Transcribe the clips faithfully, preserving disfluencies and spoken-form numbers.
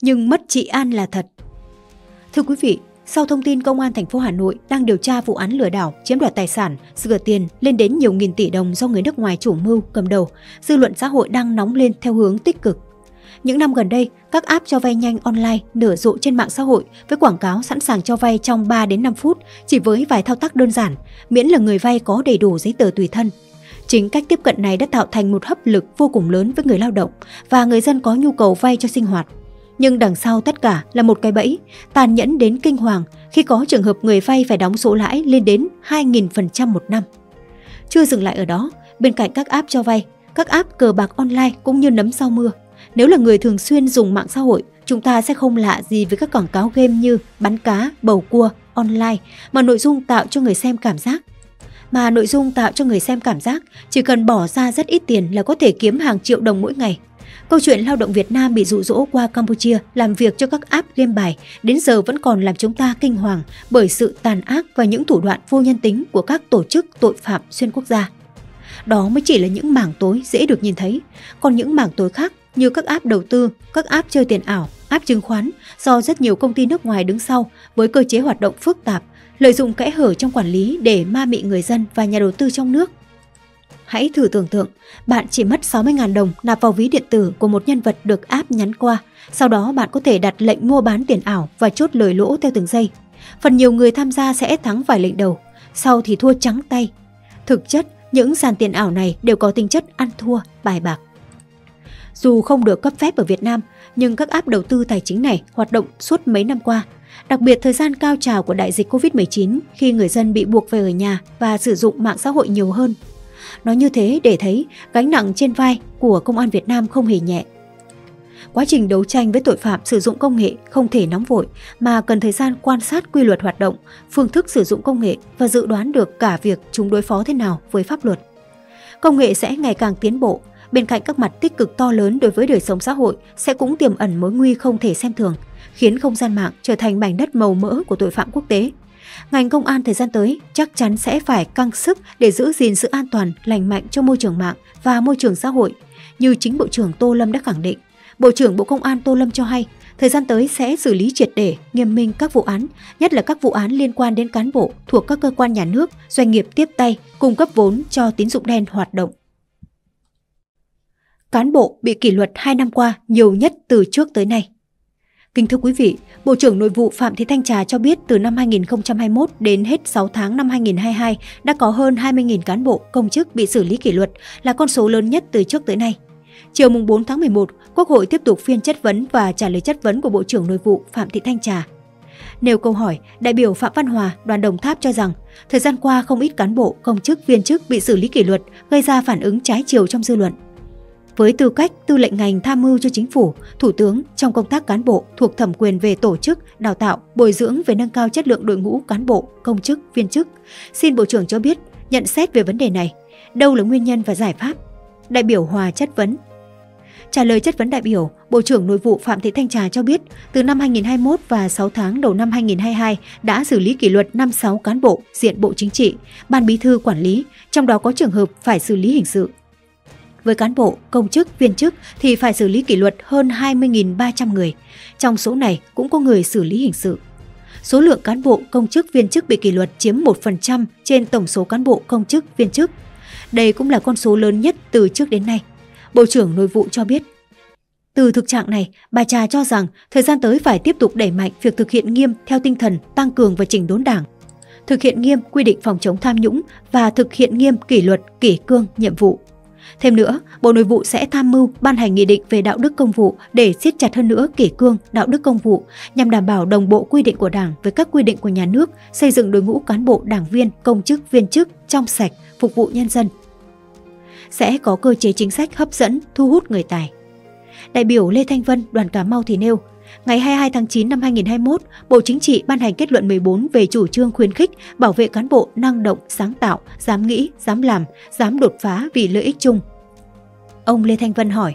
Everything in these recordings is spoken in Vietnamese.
nhưng mất chị An là thật. Thưa quý vị, sau thông tin Công an thành phố Hà Nội đang điều tra vụ án lừa đảo, chiếm đoạt tài sản, rửa tiền lên đến nhiều nghìn tỷ đồng do người nước ngoài chủ mưu cầm đầu, dư luận xã hội đang nóng lên theo hướng tích cực. Những năm gần đây, các app cho vay nhanh online nở rộ trên mạng xã hội với quảng cáo sẵn sàng cho vay trong ba đến năm phút chỉ với vài thao tác đơn giản, miễn là người vay có đầy đủ giấy tờ tùy thân. Chính cách tiếp cận này đã tạo thành một hấp lực vô cùng lớn với người lao động và người dân có nhu cầu vay cho sinh hoạt. Nhưng đằng sau tất cả là một cái bẫy tàn nhẫn đến kinh hoàng khi có trường hợp người vay phải đóng số lãi lên đến hai nghìn phần trăm một năm. Chưa dừng lại ở đó, bên cạnh các app cho vay, các app cờ bạc online cũng như nấm sau mưa. Nếu là người thường xuyên dùng mạng xã hội, chúng ta sẽ không lạ gì với các quảng cáo game như bắn cá, bầu cua, online mà nội dung tạo cho người xem cảm giác. Mà nội dung tạo cho người xem cảm giác chỉ cần bỏ ra rất ít tiền là có thể kiếm hàng triệu đồng mỗi ngày. Câu chuyện lao động Việt Nam bị dụ dỗ qua Campuchia làm việc cho các app game bài đến giờ vẫn còn làm chúng ta kinh hoàng bởi sự tàn ác và những thủ đoạn vô nhân tính của các tổ chức tội phạm xuyên quốc gia. Đó mới chỉ là những mảng tối dễ được nhìn thấy, còn những mảng tối khác như các app đầu tư, các app chơi tiền ảo, app chứng khoán do rất nhiều công ty nước ngoài đứng sau với cơ chế hoạt động phức tạp, lợi dụng kẽ hở trong quản lý để ma mị người dân và nhà đầu tư trong nước. Hãy thử tưởng tượng, bạn chỉ mất sáu mươi nghìn đồng nạp vào ví điện tử của một nhân vật được app nhắn qua, sau đó bạn có thể đặt lệnh mua bán tiền ảo và chốt lời lỗ theo từng giây. Phần nhiều người tham gia sẽ thắng vài lệnh đầu, sau thì thua trắng tay. Thực chất, những sàn tiền ảo này đều có tính chất ăn thua, bài bạc. Dù không được cấp phép ở Việt Nam, nhưng các app đầu tư tài chính này hoạt động suốt mấy năm qua, đặc biệt thời gian cao trào của đại dịch Covid mười chín khi người dân bị buộc về ở nhà và sử dụng mạng xã hội nhiều hơn. Nói như thế để thấy gánh nặng trên vai của Công an Việt Nam không hề nhẹ. Quá trình đấu tranh với tội phạm sử dụng công nghệ không thể nóng vội mà cần thời gian quan sát quy luật hoạt động, phương thức sử dụng công nghệ và dự đoán được cả việc chúng đối phó thế nào với pháp luật. Công nghệ sẽ ngày càng tiến bộ, bên cạnh các mặt tích cực to lớn đối với đời sống xã hội sẽ cũng tiềm ẩn mối nguy không thể xem thường, khiến không gian mạng trở thành mảnh đất màu mỡ của tội phạm quốc tế. Ngành công an thời gian tới chắc chắn sẽ phải căng sức để giữ gìn sự an toàn, lành mạnh cho môi trường mạng và môi trường xã hội. Như chính Bộ trưởng Tô Lâm đã khẳng định, Bộ trưởng Bộ Công an Tô Lâm cho hay, thời gian tới sẽ xử lý triệt để, nghiêm minh các vụ án, nhất là các vụ án liên quan đến cán bộ thuộc các cơ quan nhà nước, doanh nghiệp tiếp tay, cung cấp vốn cho tín dụng đen hoạt động. Cán bộ bị kỷ luật hai năm qua nhiều nhất từ trước tới nay. Kính thưa quý vị, Bộ trưởng Nội vụ Phạm Thị Thanh Trà cho biết từ năm hai nghìn không trăm hai mươi mốt đến hết sáu tháng năm hai nghìn không trăm hai mươi hai đã có hơn hai mươi nghìn cán bộ, công chức bị xử lý kỷ luật là con số lớn nhất từ trước tới nay. Chiều bốn tháng mười một, Quốc hội tiếp tục phiên chất vấn và trả lời chất vấn của Bộ trưởng Nội vụ Phạm Thị Thanh Trà. Nêu câu hỏi, đại biểu Phạm Văn Hòa, đoàn Đồng Tháp cho rằng thời gian qua không ít cán bộ, công chức, viên chức bị xử lý kỷ luật gây ra phản ứng trái chiều trong dư luận. Với tư cách tư lệnh ngành tham mưu cho Chính phủ, Thủ tướng trong công tác cán bộ thuộc thẩm quyền về tổ chức, đào tạo, bồi dưỡng về nâng cao chất lượng đội ngũ cán bộ, công chức, viên chức, xin Bộ trưởng cho biết nhận xét về vấn đề này, đâu là nguyên nhân và giải pháp? Đại biểu Hòa chất vấn. Trả lời chất vấn đại biểu, Bộ trưởng Nội vụ Phạm Thị Thanh Trà cho biết từ năm hai nghìn không trăm hai mươi mốt và sáu tháng đầu năm hai nghìn không trăm hai mươi hai đã xử lý kỷ luật năm mươi sáu cán bộ diện Bộ Chính trị, Ban Bí thư quản lý, trong đó có trường hợp phải xử lý hình sự. Với cán bộ, công chức, viên chức thì phải xử lý kỷ luật hơn hai mươi nghìn ba trăm người. Trong số này cũng có người xử lý hình sự. Số lượng cán bộ, công chức, viên chức bị kỷ luật chiếm một phần trăm trên tổng số cán bộ, công chức, viên chức. Đây cũng là con số lớn nhất từ trước đến nay. Bộ trưởng Nội vụ cho biết. Từ thực trạng này, bà Trà cho rằng thời gian tới phải tiếp tục đẩy mạnh việc thực hiện nghiêm theo tinh thần tăng cường và chỉnh đốn Đảng, thực hiện nghiêm quy định phòng chống tham nhũng và thực hiện nghiêm kỷ luật, kỷ cương, nhiệm vụ. Thêm nữa, Bộ Nội vụ sẽ tham mưu ban hành nghị định về đạo đức công vụ để siết chặt hơn nữa kỷ cương, đạo đức công vụ nhằm đảm bảo đồng bộ quy định của Đảng với các quy định của nhà nước, xây dựng đội ngũ cán bộ, đảng viên, công chức, viên chức trong sạch, phục vụ nhân dân. Sẽ có cơ chế chính sách hấp dẫn, thu hút người tài. Đại biểu Lê Thanh Vân, đoàn Cà Mau thì nêu, ngày hai mươi hai tháng chín năm hai nghìn không trăm hai mươi mốt, Bộ Chính trị ban hành kết luận mười bốn về chủ trương khuyến khích bảo vệ cán bộ năng động, sáng tạo, dám nghĩ, dám làm, dám đột phá vì lợi ích chung. Ông Lê Thanh Vân hỏi,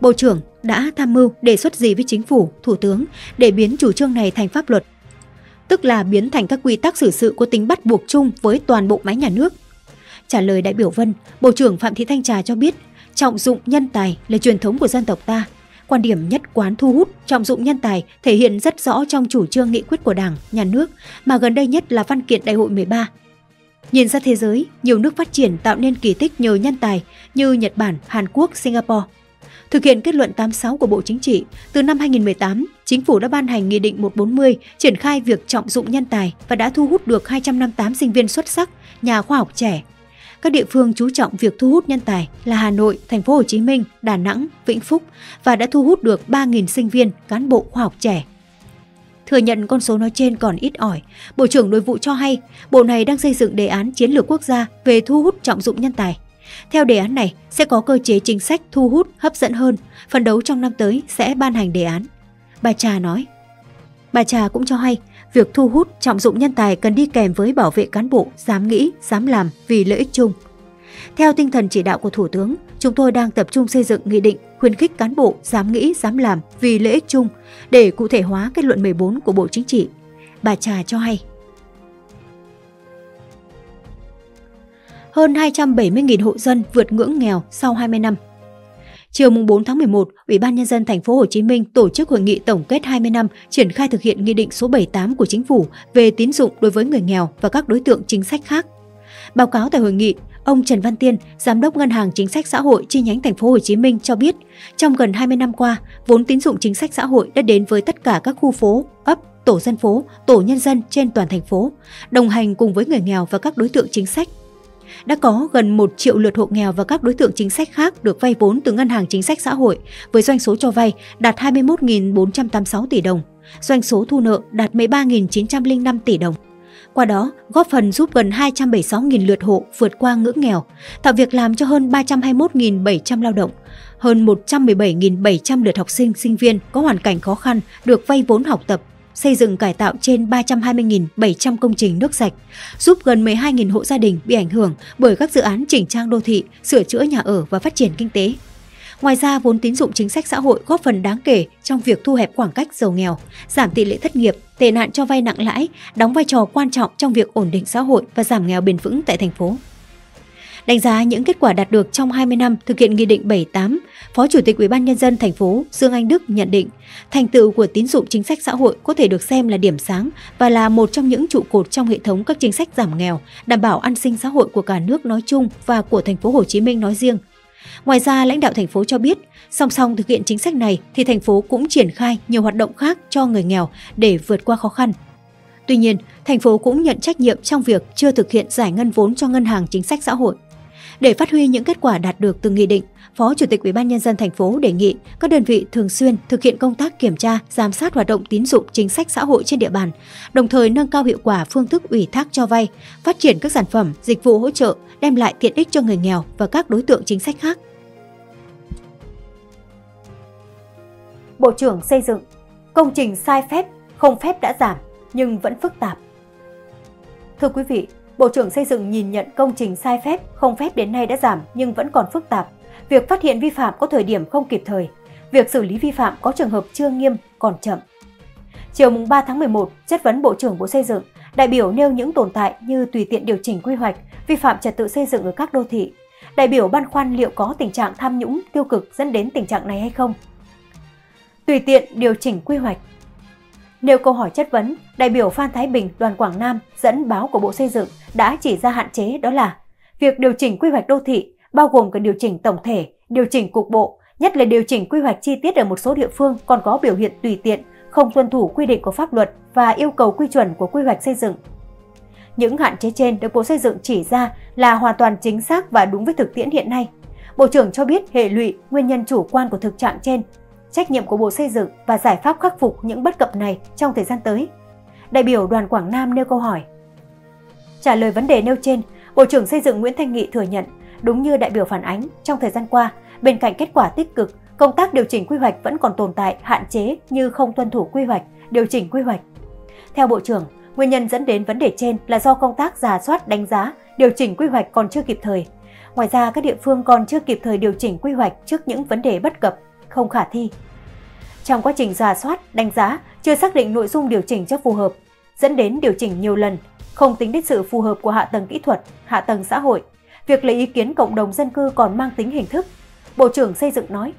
Bộ trưởng đã tham mưu đề xuất gì với Chính phủ, Thủ tướng để biến chủ trương này thành pháp luật, tức là biến thành các quy tắc xử sự có tính bắt buộc chung với toàn bộ máy nhà nước? Trả lời đại biểu Vân, Bộ trưởng Phạm Thị Thanh Trà cho biết, trọng dụng nhân tài là truyền thống của dân tộc ta. Quan điểm nhất quán thu hút, trọng dụng nhân tài thể hiện rất rõ trong chủ trương nghị quyết của Đảng, Nhà nước, mà gần đây nhất là văn kiện Đại hội mười ba. Nhìn ra thế giới, nhiều nước phát triển tạo nên kỳ tích nhờ nhân tài như Nhật Bản, Hàn Quốc, Singapore. Thực hiện kết luận tám mươi sáu của Bộ Chính trị, từ năm hai nghìn không trăm mười tám, Chính phủ đã ban hành Nghị định một trăm bốn mươi triển khai việc trọng dụng nhân tài và đã thu hút được hai trăm năm mươi tám sinh viên xuất sắc, nhà khoa học trẻ. Các địa phương chú trọng việc thu hút nhân tài là Hà Nội, Thành phố Hồ Chí Minh, Đà Nẵng, Vĩnh Phúc và đã thu hút được ba nghìn sinh viên, cán bộ khoa học trẻ. Thừa nhận con số nói trên còn ít ỏi, Bộ trưởng Nội vụ cho hay Bộ này đang xây dựng đề án chiến lược quốc gia về thu hút trọng dụng nhân tài. Theo đề án này, sẽ có cơ chế chính sách thu hút hấp dẫn hơn, phấn đấu trong năm tới sẽ ban hành đề án. Bà Trà nói. Bà Trà cũng cho hay, việc thu hút, trọng dụng nhân tài cần đi kèm với bảo vệ cán bộ, dám nghĩ, dám làm vì lợi ích chung. Theo tinh thần chỉ đạo của Thủ tướng, chúng tôi đang tập trung xây dựng nghị định khuyến khích cán bộ dám nghĩ, dám làm vì lợi ích chung để cụ thể hóa kết luận mười bốn của Bộ Chính trị. Bà Trà cho hay. Hơn hai trăm bảy mươi nghìn hộ dân vượt ngưỡng nghèo sau hai mươi năm. Chiều bốn tháng mười một, Ủy ban Nhân dân Thành phố Hồ Chí Minh tổ chức hội nghị tổng kết hai mươi năm triển khai thực hiện Nghị định số bảy mươi tám của Chính phủ về tín dụng đối với người nghèo và các đối tượng chính sách khác. Báo cáo tại hội nghị, ông Trần Văn Tiên, Giám đốc Ngân hàng Chính sách Xã hội chi nhánh Thành phố Hồ Chí Minh cho biết, trong gần hai mươi năm qua, vốn tín dụng chính sách xã hội đã đến với tất cả các khu phố, ấp, tổ dân phố, tổ nhân dân trên toàn thành phố, đồng hành cùng với người nghèo và các đối tượng chính sách. Đã có gần một triệu lượt hộ nghèo và các đối tượng chính sách khác được vay vốn từ Ngân hàng Chính sách Xã hội với doanh số cho vay đạt hai mươi mốt nghìn bốn trăm tám mươi sáu tỷ đồng, doanh số thu nợ đạt mười ba nghìn chín trăm linh năm tỷ đồng. Qua đó, góp phần giúp gần hai trăm bảy mươi sáu nghìn lượt hộ vượt qua ngưỡng nghèo, tạo việc làm cho hơn ba trăm hai mươi mốt nghìn bảy trăm lao động, hơn một trăm mười bảy nghìn bảy trăm lượt học sinh, sinh viên có hoàn cảnh khó khăn được vay vốn học tập, xây dựng cải tạo trên ba trăm hai mươi nghìn bảy trăm công trình nước sạch, giúp gần mười hai nghìn hộ gia đình bị ảnh hưởng bởi các dự án chỉnh trang đô thị, sửa chữa nhà ở và phát triển kinh tế. Ngoài ra, vốn tín dụng chính sách xã hội góp phần đáng kể trong việc thu hẹp khoảng cách giàu nghèo, giảm tỷ lệ thất nghiệp, tệ nạn cho vay nặng lãi, đóng vai trò quan trọng trong việc ổn định xã hội và giảm nghèo bền vững tại thành phố. Đánh giá những kết quả đạt được trong hai mươi năm thực hiện Nghị định bảy mươi tám, Phó Chủ tịch Ủy ban Nhân dân thành phố Dương Anh Đức nhận định, thành tựu của tín dụng chính sách xã hội có thể được xem là điểm sáng và là một trong những trụ cột trong hệ thống các chính sách giảm nghèo, đảm bảo an sinh xã hội của cả nước nói chung và của thành phố Hồ Chí Minh nói riêng. Ngoài ra, lãnh đạo thành phố cho biết, song song thực hiện chính sách này thì thành phố cũng triển khai nhiều hoạt động khác cho người nghèo để vượt qua khó khăn. Tuy nhiên, thành phố cũng nhận trách nhiệm trong việc chưa thực hiện giải ngân vốn cho Ngân hàng Chính sách Xã hội. Để phát huy những kết quả đạt được từ nghị định, Phó Chủ tịch Ủy ban Nhân dân thành phố đề nghị các đơn vị thường xuyên thực hiện công tác kiểm tra, giám sát hoạt động tín dụng chính sách xã hội trên địa bàn, đồng thời nâng cao hiệu quả phương thức ủy thác cho vay, phát triển các sản phẩm, dịch vụ hỗ trợ, đem lại tiện ích cho người nghèo và các đối tượng chính sách khác. Bộ trưởng Xây dựng, công trình sai phép, không phép đã giảm nhưng vẫn phức tạp. Thưa quý vị, Bộ trưởng Xây dựng nhìn nhận công trình sai phép, không phép đến nay đã giảm nhưng vẫn còn phức tạp. Việc phát hiện vi phạm có thời điểm không kịp thời, việc xử lý vi phạm có trường hợp chưa nghiêm, còn chậm. Chiều ba tháng mười một, chất vấn Bộ trưởng Bộ Xây dựng, đại biểu nêu những tồn tại như tùy tiện điều chỉnh quy hoạch, vi phạm trật tự xây dựng ở các đô thị. Đại biểu băn khoăn liệu có tình trạng tham nhũng tiêu cực dẫn đến tình trạng này hay không. Tùy tiện điều chỉnh quy hoạch. Nêu câu hỏi chất vấn, đại biểu Phan Thái Bình, đoàn Quảng Nam dẫn báo của Bộ Xây dựng đã chỉ ra hạn chế đó là việc điều chỉnh quy hoạch đô thị, bao gồm cả điều chỉnh tổng thể, điều chỉnh cục bộ, nhất là điều chỉnh quy hoạch chi tiết ở một số địa phương còn có biểu hiện tùy tiện, không tuân thủ quy định của pháp luật và yêu cầu quy chuẩn của quy hoạch xây dựng. Những hạn chế trên được Bộ Xây dựng chỉ ra là hoàn toàn chính xác và đúng với thực tiễn hiện nay. Bộ trưởng cho biết hệ lụy, nguyên nhân chủ quan của thực trạng trên, trách nhiệm của Bộ Xây dựng và giải pháp khắc phục những bất cập này trong thời gian tới. Đại biểu đoàn Quảng Nam nêu câu hỏi. Trả lời vấn đề nêu trên, Bộ trưởng Xây dựng Nguyễn Thanh Nghị thừa nhận, đúng như đại biểu phản ánh, trong thời gian qua, bên cạnh kết quả tích cực, công tác điều chỉnh quy hoạch vẫn còn tồn tại hạn chế như không tuân thủ quy hoạch, điều chỉnh quy hoạch. Theo Bộ trưởng, nguyên nhân dẫn đến vấn đề trên là do công tác rà soát, đánh giá, điều chỉnh quy hoạch còn chưa kịp thời. Ngoài ra, các địa phương còn chưa kịp thời điều chỉnh quy hoạch trước những vấn đề bất cập, không khả thi. Trong quá trình rà soát, đánh giá, chưa xác định nội dung điều chỉnh cho phù hợp, dẫn đến điều chỉnh nhiều lần, không tính đến sự phù hợp của hạ tầng kỹ thuật, hạ tầng xã hội. Việc lấy ý kiến cộng đồng dân cư còn mang tính hình thức, Bộ trưởng Xây dựng nói.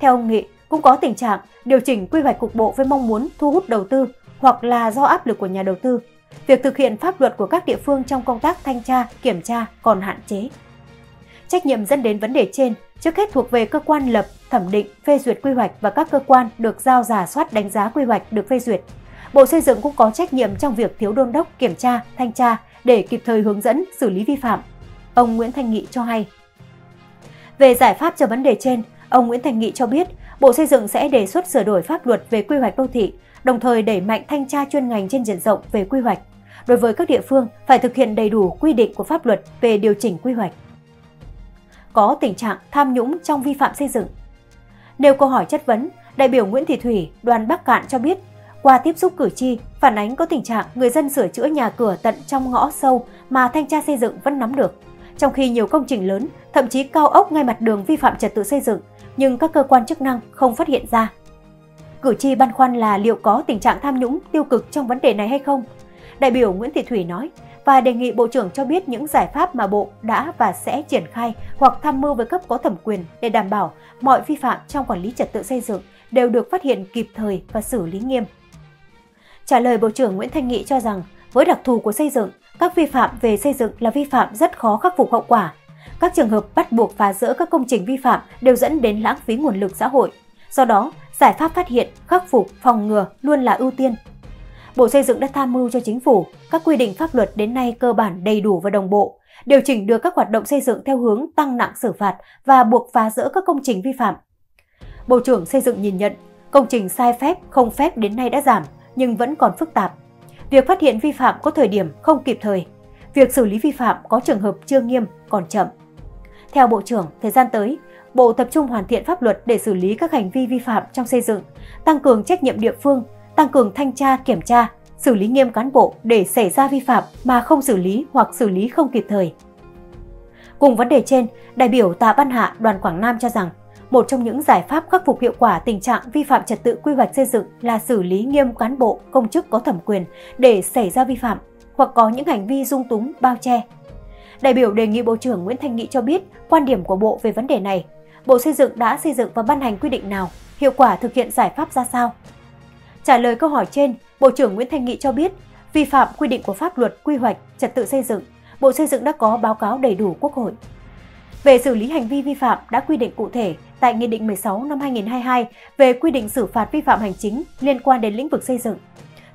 Theo ông Nghị, Cũng có tình trạng điều chỉnh quy hoạch cục bộ với mong muốn thu hút đầu tư hoặc là do áp lực của nhà đầu tư. Việc thực hiện pháp luật của các địa phương trong công tác thanh tra, kiểm tra còn hạn chế. Trách nhiệm dẫn đến vấn đề trên trước hết thuộc về cơ quan lập, thẩm định, phê duyệt quy hoạch và các cơ quan được giao rà soát đánh giá quy hoạch được phê duyệt. Bộ Xây dựng cũng có trách nhiệm trong việc thiếu đôn đốc, kiểm tra, thanh tra để kịp thời hướng dẫn, xử lý vi phạm. Ông Nguyễn Thanh Nghị cho hay. Về giải pháp cho vấn đề trên, ông Nguyễn Thanh Nghị cho biết Bộ Xây dựng sẽ đề xuất sửa đổi pháp luật về quy hoạch đô thị, đồng thời đẩy mạnh thanh tra chuyên ngành trên diện rộng về quy hoạch. Đối với các địa phương, phải thực hiện đầy đủ quy định của pháp luật về điều chỉnh quy hoạch. Có tình trạng tham nhũng trong vi phạm xây dựng. Nêu câu hỏi chất vấn, đại biểu Nguyễn Thị Thủy, đoàn Bắc Kạn cho biết, qua tiếp xúc cử tri, phản ánh có tình trạng người dân sửa chữa nhà cửa tận trong ngõ sâu mà thanh tra xây dựng vẫn nắm được. Trong khi nhiều công trình lớn, thậm chí cao ốc ngay mặt đường vi phạm trật tự xây dựng, nhưng các cơ quan chức năng không phát hiện ra. Cử tri băn khoăn là liệu có tình trạng tham nhũng tiêu cực trong vấn đề này hay không? Đại biểu Nguyễn Thị Thủy nói và đề nghị Bộ trưởng cho biết những giải pháp mà Bộ đã và sẽ triển khai hoặc tham mưu với cấp có thẩm quyền để đảm bảo mọi vi phạm trong quản lý trật tự xây dựng đều được phát hiện kịp thời và xử lý nghiêm. Trả lời Bộ trưởng Nguyễn Thanh Nghị cho rằng, với đặc thù của xây dựng, các vi phạm về xây dựng là vi phạm rất khó khắc phục hậu quả. Các trường hợp bắt buộc phá rỡ các công trình vi phạm đều dẫn đến lãng phí nguồn lực xã hội. Do đó, giải pháp phát hiện, khắc phục, phòng ngừa luôn là ưu tiên. Bộ Xây dựng đã tham mưu cho Chính phủ, các quy định pháp luật đến nay cơ bản đầy đủ và đồng bộ, điều chỉnh được các hoạt động xây dựng theo hướng tăng nặng xử phạt và buộc phá rỡ các công trình vi phạm. Bộ trưởng Xây dựng nhìn nhận, công trình sai phép, không phép đến nay đã giảm, nhưng vẫn còn phức tạp. Việc phát hiện vi phạm có thời điểm không kịp thời, việc xử lý vi phạm có trường hợp chưa nghiêm, còn chậm. Theo Bộ trưởng, thời gian tới, Bộ tập trung hoàn thiện pháp luật để xử lý các hành vi vi phạm trong xây dựng, tăng cường trách nhiệm địa phương, tăng cường thanh tra, kiểm tra, xử lý nghiêm cán bộ để xảy ra vi phạm mà không xử lý hoặc xử lý không kịp thời. Cùng vấn đề trên, đại biểu Tạ Văn Hạ, đoàn Quảng Nam cho rằng, một trong những giải pháp khắc phục hiệu quả tình trạng vi phạm trật tự quy hoạch xây dựng là xử lý nghiêm cán bộ, công chức có thẩm quyền để xảy ra vi phạm hoặc có những hành vi dung túng, bao che. Đại biểu đề nghị Bộ trưởng Nguyễn Thanh Nghị cho biết quan điểm của Bộ về vấn đề này. Bộ Xây dựng đã xây dựng và ban hành quy định nào, hiệu quả thực hiện giải pháp ra sao? Trả lời câu hỏi trên, Bộ trưởng Nguyễn Thanh Nghị cho biết vi phạm quy định của pháp luật quy hoạch, trật tự xây dựng, Bộ Xây dựng đã có báo cáo đầy đủ Quốc hội. Về xử lý hành vi vi phạm đã quy định cụ thể tại Nghị định mười sáu năm hai nghìn không trăm hai mươi hai về quy định xử phạt vi phạm hành chính liên quan đến lĩnh vực xây dựng.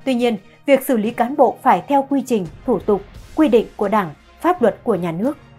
Tuy nhiên, việc xử lý cán bộ phải theo quy trình, thủ tục, quy định của Đảng, pháp luật của nhà nước.